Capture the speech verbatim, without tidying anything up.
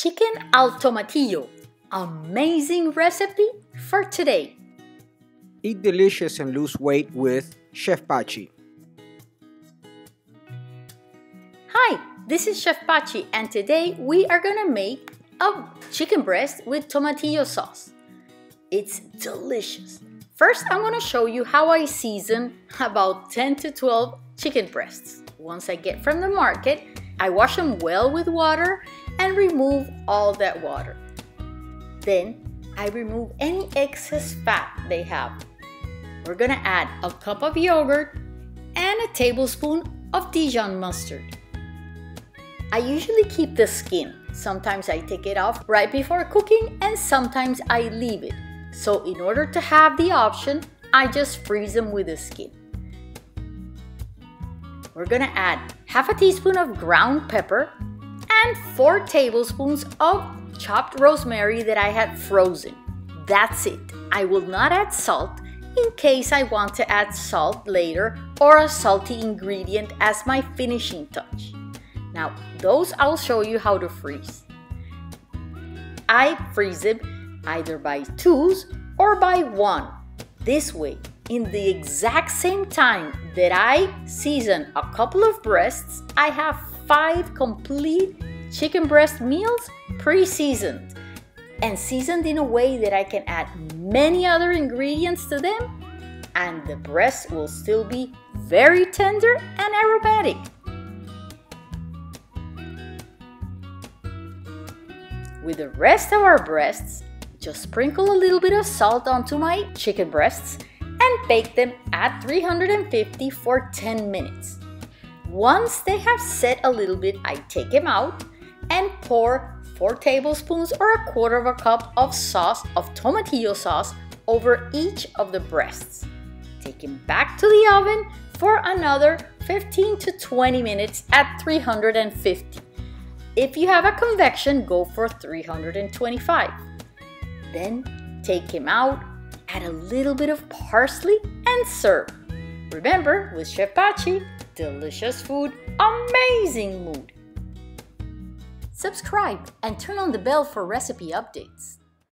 Chicken al tomatillo, amazing recipe for today. Eat delicious and lose weight with Chef Pachi. Hi, this is Chef Pachi, and today we are gonna make a chicken breast with tomatillo sauce. It's delicious. First, I'm gonna show you how I season about ten to twelve chicken breasts. Once I get from the market, I wash them well with water and remove all that water. Then I remove any excess fat they have. We're gonna add a cup of yogurt and a tablespoon of Dijon mustard. I usually keep the skin. Sometimes I take it off right before cooking and sometimes I leave it. So in order to have the option, I just freeze them with the skin. We're gonna add half a teaspoon of ground pepper and four tablespoons of chopped rosemary that I had frozen. That's it. I will not add salt in case I want to add salt later or a salty ingredient as my finishing touch. Now, those I'll show you how to freeze. I freeze them either by twos or by one. This way, in the exact same time that I season a couple of breasts, I have five complete chicken breast meals pre-seasoned and seasoned in a way that I can add many other ingredients to them, and the breast will still be very tender and aromatic. With the rest of our breasts, just sprinkle a little bit of salt onto my chicken breasts and bake them at three hundred fifty for ten minutes. Once they have set a little bit, I take them out and pour four tablespoons or a quarter of a cup of sauce, of tomatillo sauce, over each of the breasts. Take them back to the oven for another fifteen to twenty minutes at three hundred fifty. If you have a convection, go for three hundred twenty-five. Then take him out, add a little bit of parsley, and serve. Remember, with Chef Pachi, delicious food, amazing mood. Subscribe and turn on the bell for recipe updates.